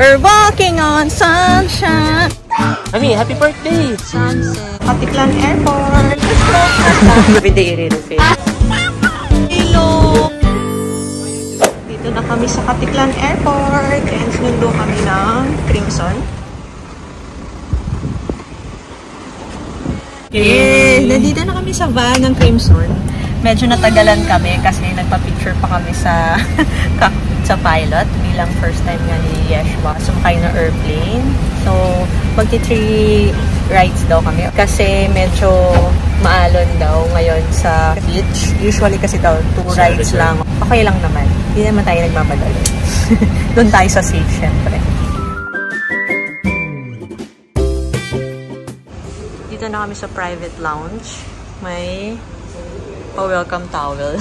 We're walking on sunshine. I mean, happy birthday! Sunset. Katiklan Airport. Everyday i-renovate. Hello! Dito na kami sa Katiklan Airport. And sinundo kami ng Crimson. Yes! Nandito na kami sa van ng Crimson. Medyo natagalan kami kasi nagpa-picture pa kami sa sa pilot bilang first time nga ni Yeshua. Sumakay na airplane. So, magti-3 rides daw kami kasi medyo maalon daw ngayon sa beach. Usually kasi daw 2 rides lang. Okay lang naman. Hindi naman tayo nagmamadali. Doon tayo sa safe, syempre. Dito na kami sa private lounge. May welcome towel.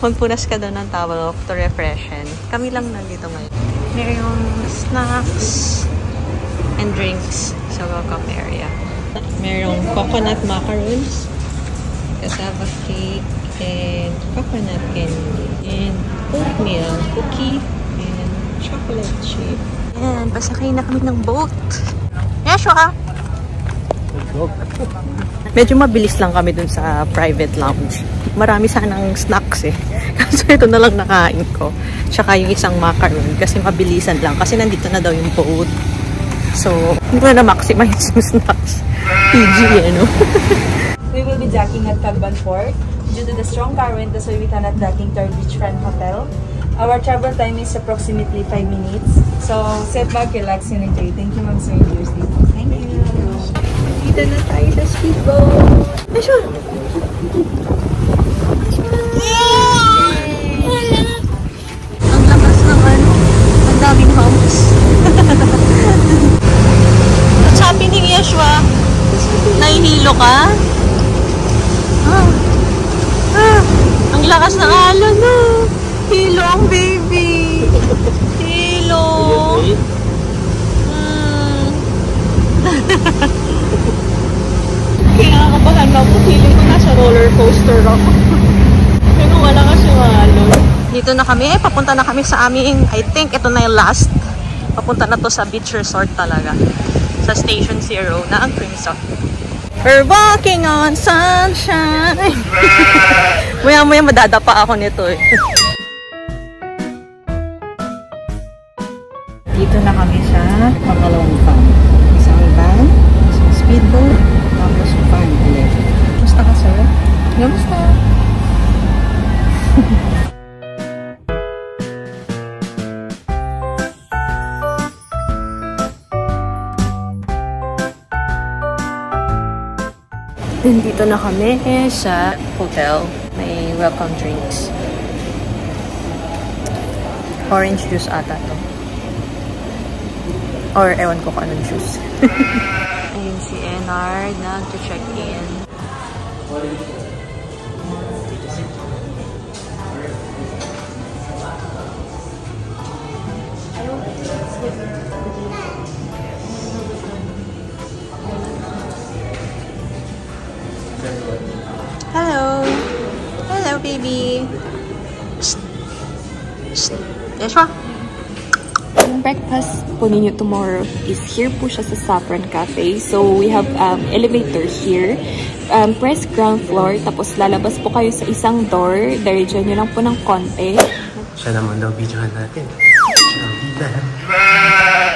Magpunas ka daw ng towel to refreshen. Kami lang nandito ngayon. Here yung snacks and drinks sa welcome area. Merong coconut macaroons, cassava cake, and coconut candy, and oatmeal cookie, and chocolate chip. Ayan, pasakay na kami ng boat. Yeshua! Medyo mabilis lang kami dun sa private lounge. Marami sanang snacks eh. Kasi ito na lang nakain ko. Tsaka yung isang macaron. Kasi mabilisan lang. Kasi nandito na daw yung boat. So, hindi ko na na-maximize yung snacks. PG eh, no? We will be docking at Cagban Port. Due to the strong current, that's why we cannot docking to our beachfront hotel. Our travel time is approximately 5 minutes. So, sit back, relax, and enjoy. Thank you, Ma'am Sir. Thank you. Dito na tayo sa speedboat. Yeshua! Ang lakas naman. Ang daming humps. What's happening, Yeshua? Nahihilo ka? Ah. Ah. Ang lakas ng alon, no? Hilo ang baby. Hilo. Kaya nakakabahan na po, feeling ko nasa roller coaster ako. Pero wala kasi mahalo. Dito na kami, papunta na kami sa aming, I think ito na yung last. Papunta na to sa beach resort talaga. Sa Station Zero na ang Crimson. We're walking on sunshine. Maya-maya madadapa ako nito eh. Dito na kami sa pangalawang van. Isang van, isang speedboat, tapos van ulit. Kamusta ka, sir? Kamusta? Nandito na kami sa hotel. May welcome drinks. Orange juice ata to. Or ewan ko anong juice. Ayun si NR na to check in. Hello! Hello, baby! Shh! Shh! Yeshua! Breakfast po ninyo tomorrow is here po siya sa Saffron Cafe. So, we have elevator here. Press ground floor. Tapos, lalabas po kayo sa isang door. Diretso nyo lang po ng konti. Siya naman daw videohan natin.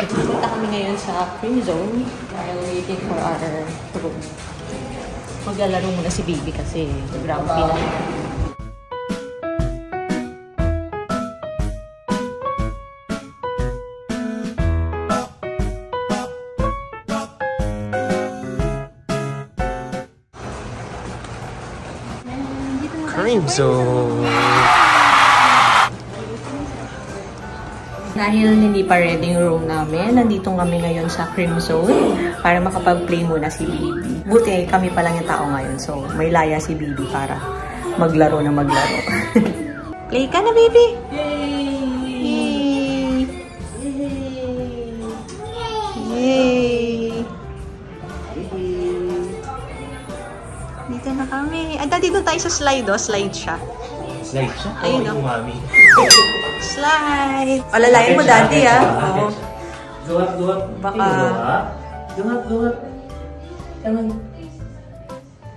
Pupunta kami ngayon sa Crimson while waiting for our room. Maglalaro muna si baby kasi grumpy na. Crimson! Dahil hindi pa ready yung room namin, nandito kami ngayon sa Crimson para makapag-play muna si baby. Buti kami pa lang yung tao ngayon, so may laya si baby para maglaro na maglaro. Play ka na, baby! Yay! Yay! Yay! Yay! Dito na kami. Dito tayo sa slide, oh. Slide siya. Slide siya? Ayun, oh. Slide! Palalayan mo dati, ha? Oo. Duhat-duhat. Baka... Duhat-duhat. Ganun.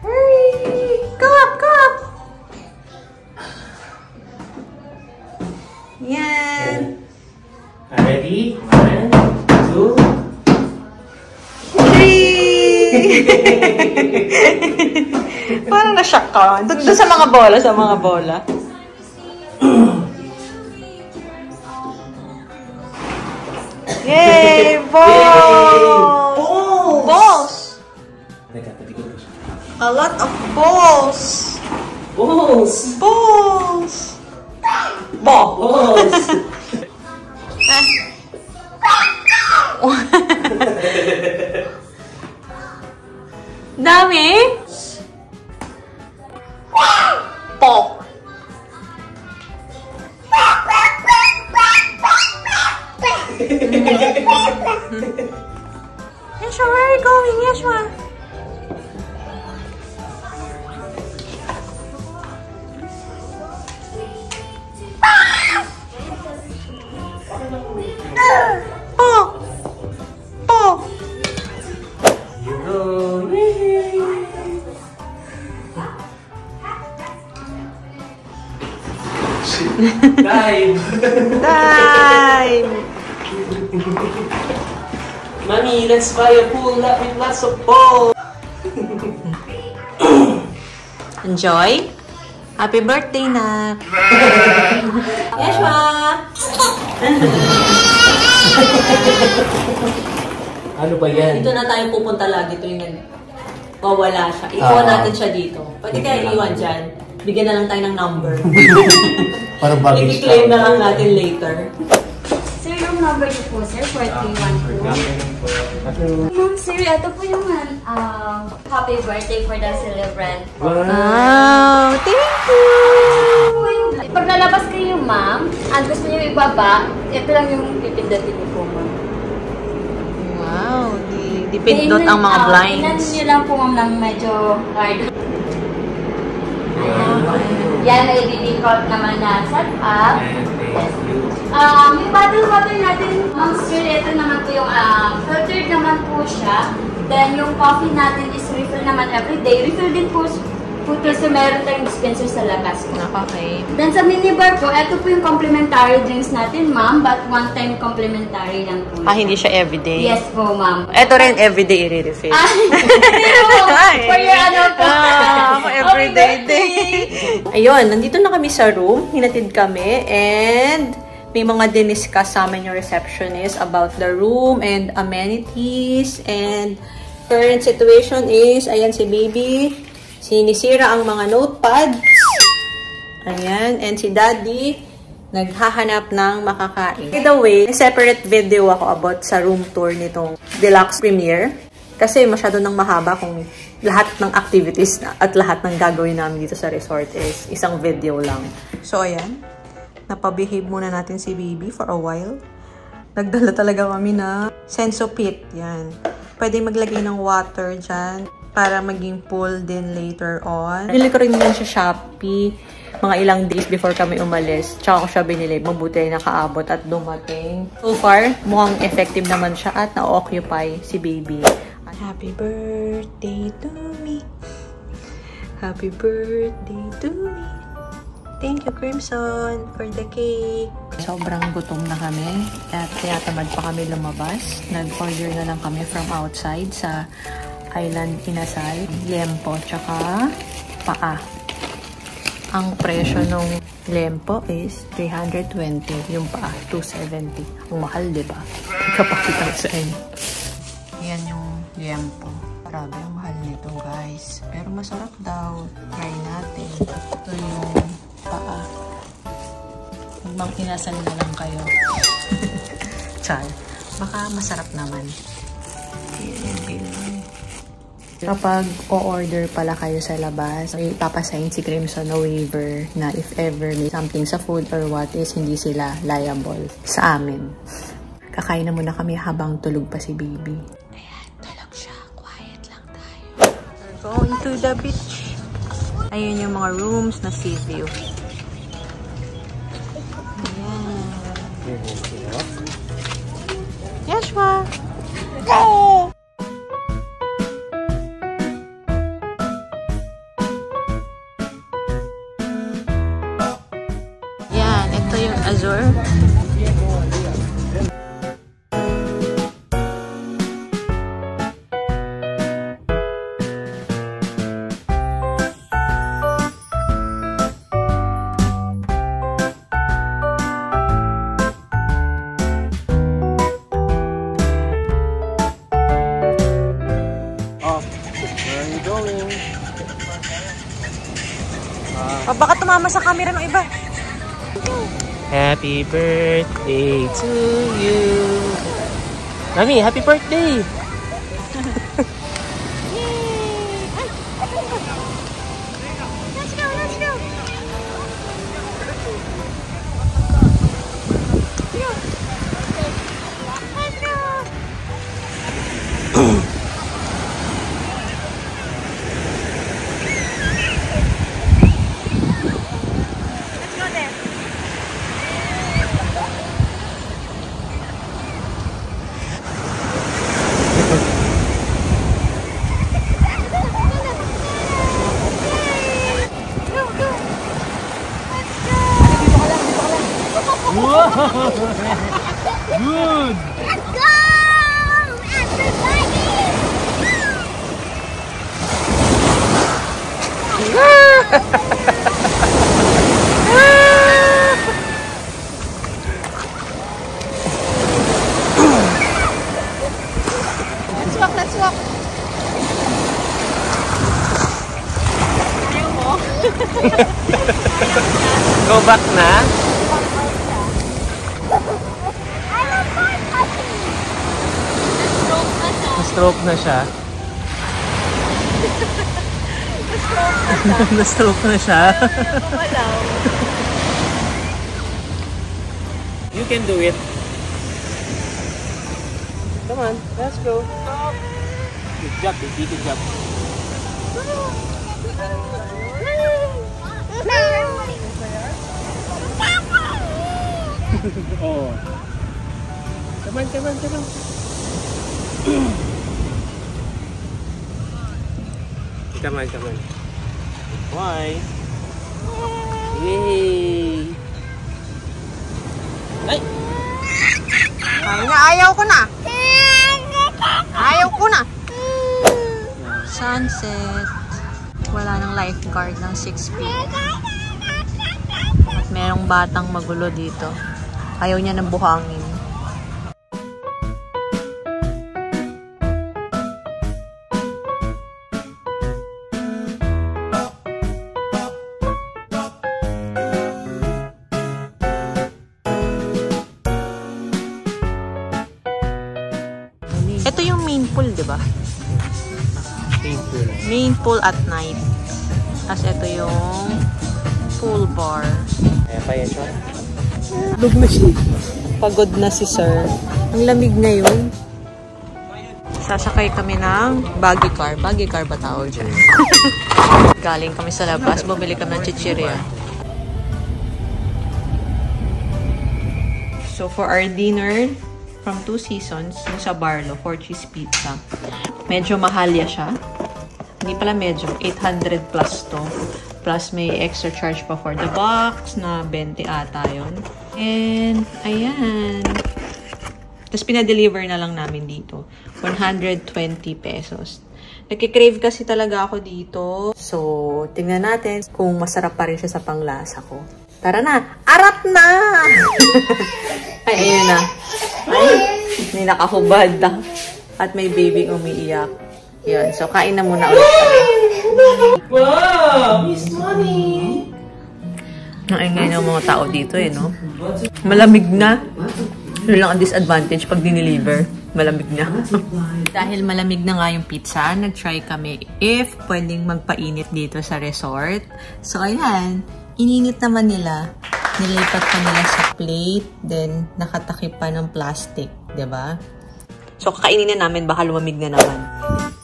Hurry! Go up! Go up! Yan! Ready? 1, 2, 3! Parang na-shock ka. Doon sa mga bola, sa mga bola. Yay! Balls! Balls! Balls! A lot of balls! Balls! Balls! Balls! Balls! Dami! Pop! Yeshua, where are you going, Yeshua? Oh! Oh! You go. Dive! Dive! Mommy, let's buy a pool with lots of balls. Enjoy. Happy birthday, na. Yeshua. Ano ba yan? Dito na tayo pupunta lagi tuwing wala siya. Iwan natin siya dito. Pwede kaya iwan dyan. Bigyan na lang tayo ng number. Para bagay siya. I-claim na lang natin later. Number niyo po, sir, 4312. Ma'am, sir, ito po yung happy birthday for the celebrant. Wow! Thank you! Pag nalabas kayo, ma'am, ang gusto niyo ibaba, ito lang yung pipindutin niyo po, ma'am. Wow! Dipindot ang mga blinds. Tingnan niyo lang po, ma'am, ng medyo hard. Yan ay didikot naman na set up. Yung bottle natin, ma'am sir, ito naman po yung filtered naman po siya. Then yung coffee natin is refill naman everyday. Refill din po kasi meron tayong dispenser sa labas po. Okay. Then sa minibar po, ito po yung complimentary drinks natin, ma'am. But one time complimentary lang po. Ah, hindi siya everyday? Yes po, ma'am. Ito rin everyday i-refill. Ah, pero for your ano po. Everyday day. Ayun, nandito na kami sa room. Hinatid kami and... May mga diniscuss sa amin yung receptionist about the room and amenities and current situation is, ayan si baby, sinisira ang mga notepads. Ayan, and si daddy, naghahanap ng makakain. By the way, separate video ako about sa room tour nitong deluxe premiere. Kasi masyado nang mahaba kung lahat ng activities at lahat ng gagawin namin dito sa resort is isang video lang. So, ayan. Napabehave muna natin si baby for a while. Nagdala talaga kami na sensopit. Yan. Pwede maglagay ng water dyan para maging pool din later on. Binili ko rin yun sa Shopee mga ilang days before kami umalis. Tsaka ko siya binili. Mabuti ay nakaabot at dumating. So far, mukhang effective naman siya at na-occupy si baby. Happy birthday to me. Happy birthday to me. Thank you, Crimson, for the cake. Sobrang gutom na kami at kaya tamad pa kami lumabas. Nag-order na lang kami from outside sa Island Inasal. Lempo, tsaka paa. Ang presyo nung lempo is 320. Yung paa, 270. Ang mahal, diba? Kapakita sa inyo. Yan yung lempo. Grabe, ang mahal nito, guys. Pero masarap daw. Try natin. Ito yung paa. Magpinasal na lang kayo. Chal. Baka masarap naman. Kapag o-order pala kayo sa labas, may papasign si Crimson na waiver na if ever may something sa food or what is hindi sila liable sa amin. Kakain na muna kami habang tulog pa si baby. Ayan, tulog siya. Quiet lang tayo. We're going to the beach. Ayun yung mga rooms na sea view. Yeshua! Yan, ito yung Azure. Oh, baka tumama sa camera ng iba. Happy birthday to you. Mami, happy birthday! Let's go, let's go! Let's go! Good. Let's go! Everybody! Let's walk, let's walk. Ayaw mo? Go back na? Na-stroke na siya. Na-stroke na siya. You can do it. Come on, let's go. Good job, baby. Good job. Oh. Come on, come on, come on. Come on, come on. Why? Yay! Ay! Ayaw ko na! Ayaw ko na! Sunset. Wala ng lifeguard ng 6 feet. At merong batang magulo dito. Ayaw niya ng buhangin. Ito yung main pool, di ba? Main pool. Main pool at night. Tapos ito yung pool bar. Ayan pa, Yeshua. Pagod na siya. Pagod na si sir. Ang lamig ngayon. Sasakay kami ng buggy car. Buggy car ba tawag dyan? Galing kami sa labas. Bumili kami ng chichirya. So for our dinner, from Two Seasons, sa Barlo, for cheese pizza. Medyo mahalya siya. Hindi pala medyo, 800 plus to. Plus may extra charge pa for the box, na 20 ata yun. And, ayan. Tapos pinadeliver na lang namin dito. 120 pesos. Nakikrave kasi talaga ako dito. So, tingnan natin kung masarap pa rin siya sa panglasa ko. Tara na! Arat na! Ay, ayun na. Ay, may nakahubad na. At may baby umiiyak. Yun, so kain na muna ulit. Wow! Miss Mommy! Naingay ng mga tao dito eh, no? Malamig na. Yun lang ang disadvantage pag diniliver. Malamig na. Dahil malamig na nga yung pizza, nag-try kami if pwedeng magpainit dito sa resort. So, ayan. Ininit naman nila. Nilipat pa nila sa plate, then nakatakip pa ng plastic, 'di ba? So kakainin na namin, baka lumamig na naman.